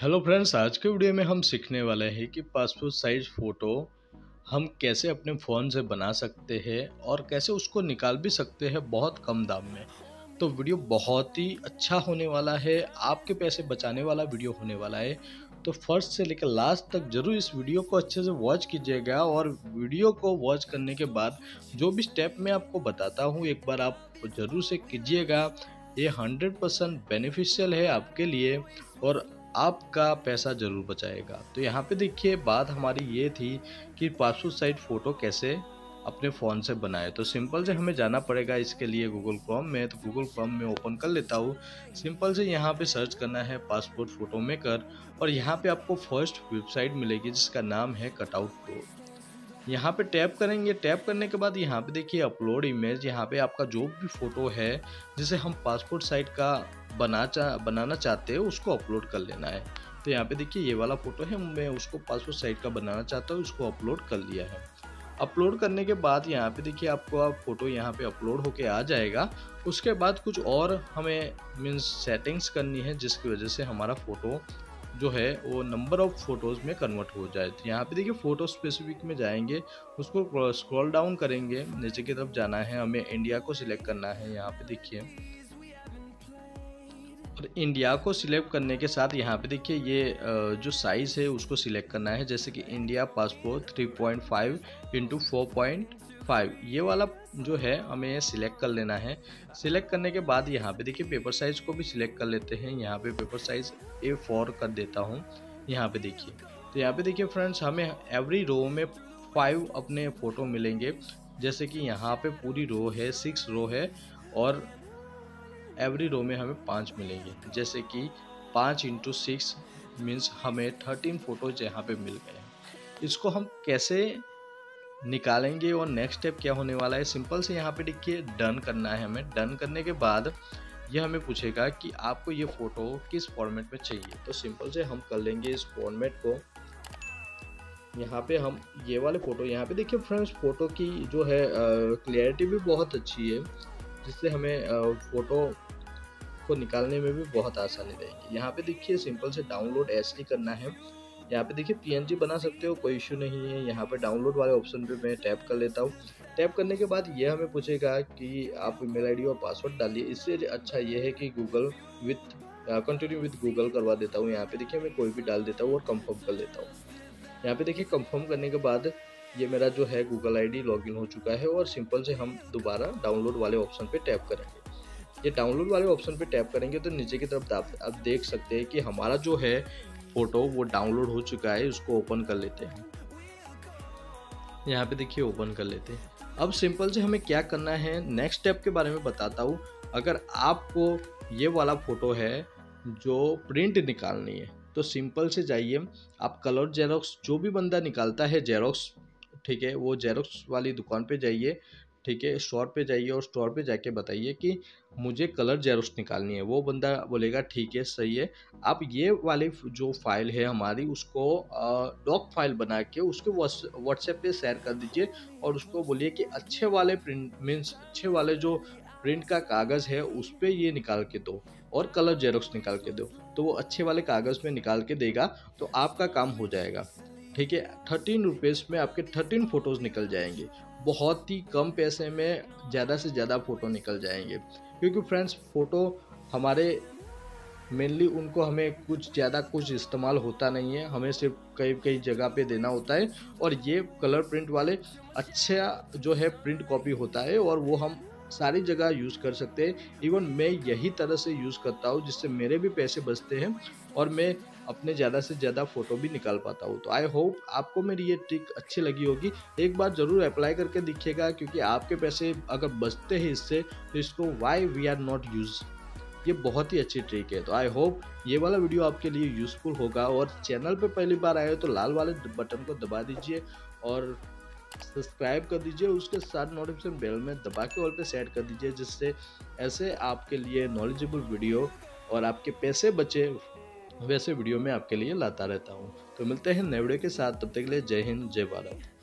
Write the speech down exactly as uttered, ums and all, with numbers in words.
Hello friends, आज के video में हम सीखने वाले हैं कि पासपोर्ट साइज़ फ़ोटो हम कैसे अपने फ़ोन से बना सकते हैं और कैसे उसको निकाल भी सकते हैं बहुत कम दाम में। तो वीडियो बहुत ही अच्छा होने वाला है, आपके पैसे बचाने वाला वीडियो होने वाला है। तो फर्स्ट से लेकर लास्ट तक जरूर इस वीडियो को अच्छे से वॉच कीजिएगा और वीडियो को वॉच करने के बाद जो भी स्टेप मैं आपको बताता हूँ एक बार आप ज़रूर से कीजिएगा। ये हंड्रेड परसेंट बेनिफिशियल है आपके लिए और आपका पैसा ज़रूर बचाएगा। तो यहाँ पे देखिए, बात हमारी ये थी कि पासपोर्ट साइज़ फ़ोटो कैसे अपने फ़ोन से बनाए। तो सिंपल से हमें जाना पड़ेगा इसके लिए गूगल क्रोम में। तो गूगल क्रोम में ओपन कर लेता हूँ। सिंपल से यहाँ पे सर्च करना है पासपोर्ट फ़ोटो मेकर और यहाँ पे आपको फर्स्ट वेबसाइट मिलेगी जिसका नाम है कटआउट प्रो। यहाँ पे टैप करेंगे। टैप करने के बाद यहाँ पे देखिए अपलोड इमेज। यहाँ पे आपका जो भी फ़ोटो है जिसे हम पासपोर्ट साइट का बना चा बनाना चाहते हैं उसको अपलोड कर लेना है। तो यहाँ पे देखिए ये वाला फ़ोटो है, मैं उसको पासपोर्ट साइट का बनाना चाहता हूँ, उसको अपलोड कर लिया है। अपलोड करने के बाद यहाँ पे देखिए आपको आप फ़ोटो यहाँ पे अपलोड होके आ जाएगा। उसके बाद कुछ और हमें मीन्स सेटिंग्स करनी है जिसकी वजह से हमारा फ़ोटो जो है वो नंबर ऑफ़ फ़ोटोज़ में कन्वर्ट हो जाए। तो यहाँ पे देखिए फ़ोटो स्पेसिफिक में जाएंगे, उसको स्क्रॉल डाउन करेंगे, नीचे की तरफ जाना है, हमें इंडिया को सिलेक्ट करना है। यहाँ पे देखिए और इंडिया को सिलेक्ट करने के साथ यहाँ पे देखिए ये जो साइज़ है उसको सिलेक्ट करना है, जैसे कि India passport three point five into four point five ये वाला जो है हमें सिलेक्ट कर लेना है। सिलेक्ट करने के बाद यहाँ पे देखिए पेपर साइज़ को भी सिलेक्ट कर लेते हैं। यहाँ पे पेपर साइज़ ए फोर कर देता हूँ। यहाँ पे देखिए, तो यहाँ पे देखिए फ्रेंड्स हमें एवरी रो में फाइव अपने फ़ोटो मिलेंगे, जैसे कि यहाँ पे पूरी रो है, सिक्स रो है और एवरी रो में हमें पाँच मिलेंगे, जैसे कि पाँच इंटू सिक्स मीन्स हमें थर्टीन फ़ोटोज यहाँ पर मिल गए। इसको हम कैसे निकालेंगे और नेक्स्ट स्टेप क्या होने वाला है, सिंपल से यहाँ पे देखिए डन करना है हमें। डन करने के बाद ये हमें पूछेगा कि आपको ये फ़ोटो किस फॉर्मेट में चाहिए। तो सिंपल से हम कर लेंगे इस फॉर्मेट को। यहाँ पे हम ये वाले फ़ोटो, यहाँ पे देखिए फ्रेंड्स फ़ोटो की जो है क्लियरिटी भी बहुत अच्छी है जिससे हमें फ़ोटो को निकालने में भी बहुत आसानी रहेगी। यहाँ पर देखिए सिंपल से डाउनलोड एस डी करना है। यहाँ पे देखिए पीएनजी बना सकते हो, कोई इशू नहीं है। यहाँ पे डाउनलोड वाले ऑप्शन पे मैं टैप कर लेता हूँ। टैप करने के बाद ये हमें पूछेगा कि आप ईमेल आईडी और पासवर्ड डालिए। इससे अच्छा ये है कि Google with continue with Google करवा देता हूँ। यहाँ पे देखिए मैं कोई भी डाल देता हूँ और कंफर्म कर लेता हूँ। यहाँ पे देखिए कंफर्म करने के बाद ये मेरा जो है गूगल आई डी लॉगिन हो चुका है और सिंपल से हम दोबारा डाउनलोड वाले ऑप्शन पर टैप करेंगे। ये डाउनलोड वाले ऑप्शन पर टैप करेंगे तो नीचे की तरफ आप देख सकते हैं कि हमारा जो है फ़ोटो वो डाउनलोड हो चुका है। उसको ओपन कर लेते हैं। यहाँ पे देखिए ओपन कर लेते हैं। अब सिंपल से हमें क्या करना है नेक्स्ट स्टेप के बारे में बताता हूँ। अगर आपको ये वाला फ़ोटो है जो प्रिंट निकालनी है तो सिंपल से जाइए आप कलर जेरोक्स, जो भी बंदा निकालता है जेरोक्स, ठीक है, वो जेरोक्स वाली दुकान पे जाइए, ठीक है, स्टोर पे जाइए और स्टोर पे जाके बताइए कि मुझे कलर जेरोक्स निकालनी है। वो बंदा बोलेगा ठीक है, सही है, आप ये वाली जो फाइल है हमारी उसको डॉक फाइल बना के उसके व्हाट्सएप पे शेयर कर दीजिए और उसको बोलिए कि अच्छे वाले प्रिंट मीन्स अच्छे वाले जो प्रिंट का कागज़ है उस पर ये निकाल के दो और कलर जेरोक्स निकाल के दो। तो वो अच्छे वाले कागज़ में निकाल के देगा तो आपका काम हो जाएगा, ठीक है। थर्टीन रुपीज़ में आपके थर्टीन फ़ोटोज़ निकल जाएंगे। बहुत ही कम पैसे में ज़्यादा से ज़्यादा फ़ोटो निकल जाएंगे, क्योंकि फ्रेंड्स फ़ोटो हमारे मेनली उनको हमें कुछ ज़्यादा कुछ इस्तेमाल होता नहीं है, हमें सिर्फ कई कई जगह पे देना होता है। और ये कलर प्रिंट वाले अच्छा जो है प्रिंट कॉपी होता है और वो हम सारी जगह यूज़ कर सकते हैं। इवन मैं यही तरह से यूज़ करता हूँ जिससे मेरे भी पैसे बचते हैं और मैं अपने ज़्यादा से ज़्यादा फ़ोटो भी निकाल पाता हूँ। तो आई होप आपको मेरी ये ट्रिक अच्छी लगी होगी। एक बार ज़रूर अप्लाई करके देखिएगा, क्योंकि आपके पैसे अगर बचते हैं इससे तो इसको why we are not use, ये बहुत ही अच्छी ट्रिक है। तो आई होप ये वाला वीडियो आपके लिए यूज़फुल होगा और चैनल पर पहली बार आए हो तो लाल वाले बटन को दबा दीजिए और सब्सक्राइब कर दीजिए। उसके साथ नोटिफिकेशन बेल में दबा के ऑल पे सेट कर दीजिए, जिससे ऐसे आपके लिए नॉलेजेबल वीडियो और आपके पैसे बचे वैसे वीडियो में आपके लिए लाता रहता हूँ। तो मिलते हैं नए वीडियो के साथ, तब तक के लिए जय हिंद, जय भारत।